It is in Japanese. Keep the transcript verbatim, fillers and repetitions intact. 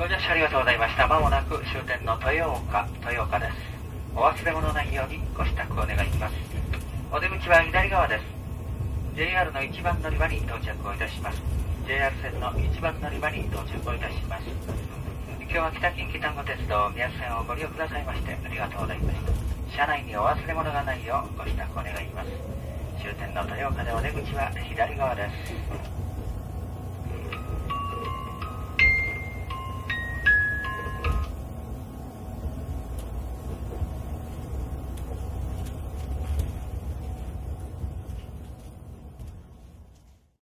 ご乗車ありがとうございました。まもなく終点の豊岡、豊岡です。お忘れ物ないようにご支度をお願いします。お出口は左側です。ジェイアール の一番乗り場に到着をいたします。ジェイアール 線の一番乗り場に到着をいたします。今日は北近畿丹後鉄道宮津線をご利用くださいましてありがとうございました。車内にお忘れ物がないようご支度お願いします。終点の豊岡でお出口は左側です。